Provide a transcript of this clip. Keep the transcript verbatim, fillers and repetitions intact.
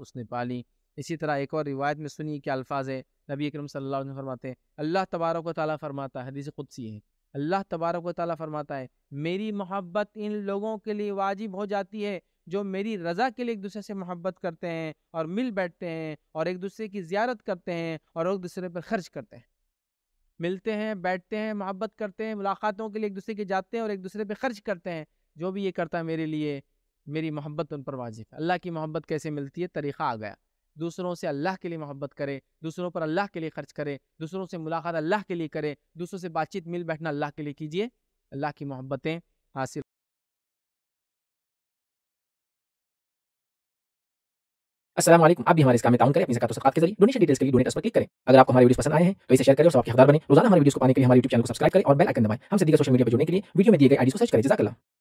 उसने पाली। इसी तरह एक और रिवायत में सुनिए क्या अल्फाज है। नबी अकरम सल्लल्लाहु अलैहि वसल्लम फरमाते हैं, अल्लाह तबारक व तआला फरमाता है, हदीस-ए-क़ुदसी है, अल्लाह तबारक व तआला फरमाता है, मेरी मोहब्बत इन लोगों के लिए वाजिब हो जाती है जो मेरी रज़ा के लिए एक दूसरे से मोहब्बत करते हैं और मिल बैठते हैं और एक दूसरे की ज़ियारत करते हैं और एक दूसरे पर खर्च करते हैं। मिलते हैं, बैठते हैं, मोहब्बत करते हैं, मुलाकातों के लिए एक दूसरे के जाते हैं और एक दूसरे पर खर्च करते हैं। जो भी ये करता है मेरे लिए, मेरी मोहब्बत उन पर वाजिब है। अल्लाह की मोहब्बत कैसे मिलती है, तरीक़ा आ गया। दूसरों से अल्लाह के लिए मोहब्बत करे, दूसरों पर अल्लाह के लिए खर्च करे, दूसरों से मुलाकात अल्लाह के लिए करे, दूसरों से बातचीत मिल बैठना अल्लाह के लिए कीजिए। अल्लाह की मोहब्बतें हासिल अस्सलाम वालेकुम। आप भी हमारे इस काम में ताउन करें अपनी ज़कात और सदक़ात के जरिए। डोनेशन डिटेल्स के लिए डोनेट पर क्लिक करें। अगर आपको हमारे वीडियो पसंद आए हैं तो इसे शेयर करें और सबके हकदार बने। रोजाना हमारे वीडियो को पाने के लिए हमारे यूट्यूब चैनल को सब्सक्राइब करें और बेल आइकन दबाएं। हमसे दीगर सोशल मीडिया पर जुड़ने के लिए वीडियो में दिए गए आईडी को सर्च करें। जज़ाकल्लाह।